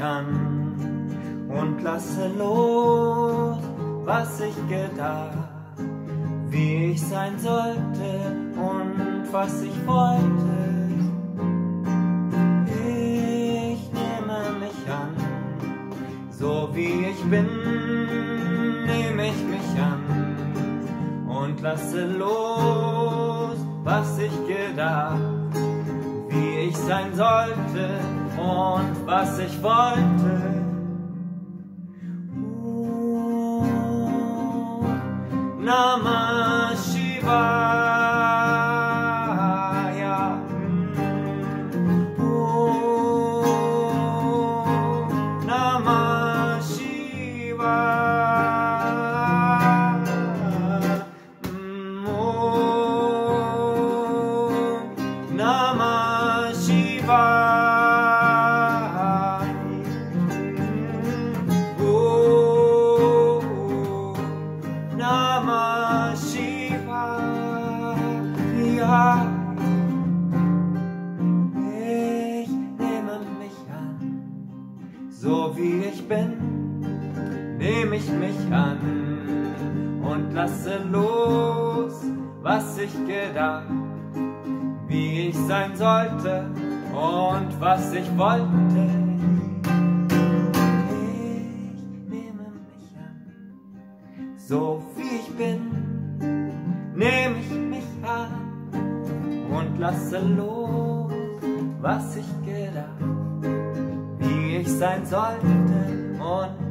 mich an und lasse los, was ich gedacht, wie ich sein sollte und was ich wollte. Ich nehme mich an, so wie ich bin, nehme ich mich an und lasse los, was ich gedacht, wie ich sein sollte und was ich wollte. Om Namah Shivaya. Om Namah Shivaya. Om Namah Shivaya. Om Namah Shivaya. Ich nehme mich an, so wie ich bin, nehme ich mich an und lasse los, was ich gedacht, wie ich sein sollte und was ich wollte. Ich nehme mich an, so wie ich bin, nehme ich mich an und lasse los, was ich gedacht, wie ich sein sollte und